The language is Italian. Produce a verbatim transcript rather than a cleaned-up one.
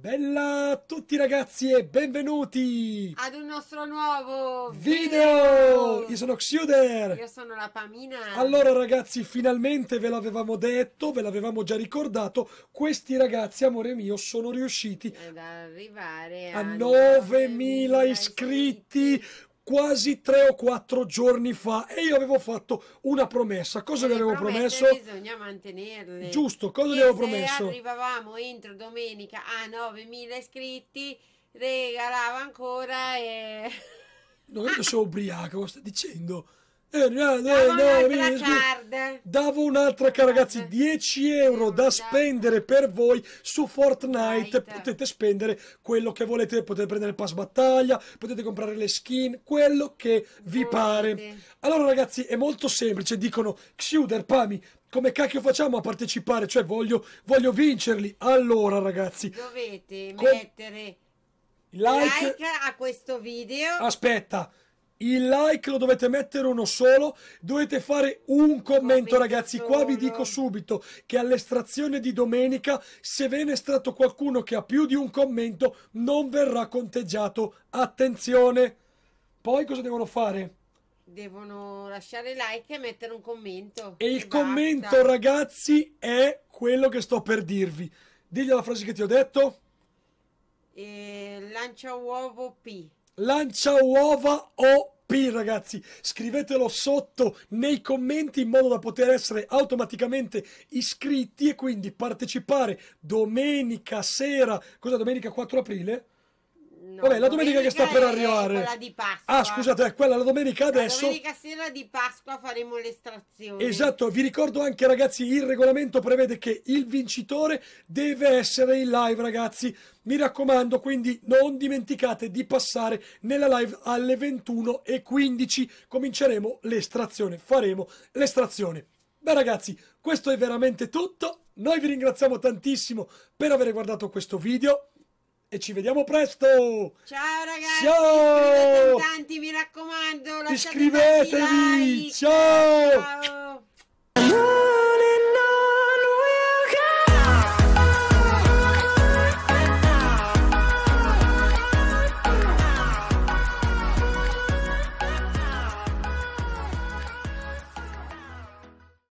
Bella a tutti ragazzi e benvenuti ad un nostro nuovo video. video! Io sono Xiuder! Io sono la Pamina! Allora ragazzi, finalmente ve l'avevamo detto, ve l'avevamo già ricordato, questi ragazzi, amore mio, sono riusciti ad arrivare a, a novemila iscritti! iscritti. Quasi tre o quattro giorni fa, e io avevo fatto una promessa. Cosa le avevo promesso? Bisogna mantenerle. Giusto, cosa le avevo promesso? Se arrivavamo entro domenica a novemila iscritti, regalava ancora e... No, io sono ubriaco, cosa stai dicendo? Eh, no, no, Davo no, un'altra card. Davo un'altra card, ragazzi, dieci euro da spendere per voi su Fortnite. Fortnite. Potete spendere quello che volete, potete prendere il pass battaglia, potete comprare le skin, quello che vi volete. pare. Allora ragazzi, è molto semplice, dicono Xiuder, Pami, come cacchio facciamo a partecipare? Cioè voglio, voglio vincerli. Allora ragazzi, dovete mettere like. like a questo video. Aspetta, il like lo dovete mettere uno solo, dovete fare un commento ragazzi, qua vi dico subito che all'estrazione di domenica, se viene estratto qualcuno che ha più di un commento non verrà conteggiato, attenzione. Poi cosa devono fare? Devono lasciare like e mettere un commento. E il commento ragazzi è quello che sto per dirvi. Digli la frase che ti ho detto. Eh, lancia uovo P. Lancia uova O P ragazzi, scrivetelo sotto nei commenti in modo da poter essere automaticamente iscritti e quindi partecipare domenica sera. Cosa, domenica quattro aprile? No, vabbè, la domenica, domenica che sta per arrivare. Quella di Pasqua. Ah, scusate, è quella la domenica adesso. La domenica sera di Pasqua faremo l'estrazione. Esatto, vi ricordo anche ragazzi, il regolamento prevede che il vincitore deve essere in live ragazzi. Mi raccomando, quindi non dimenticate di passare nella live alle ventuno e quindici. Cominceremo l'estrazione, faremo l'estrazione. Beh ragazzi, questo è veramente tutto. Noi vi ringraziamo tantissimo per aver guardato questo video. E ci vediamo presto! Ciao ragazzi! Ciao! Tanti, mi raccomando! Iscrivetevi! Like. Ciao! Ciao.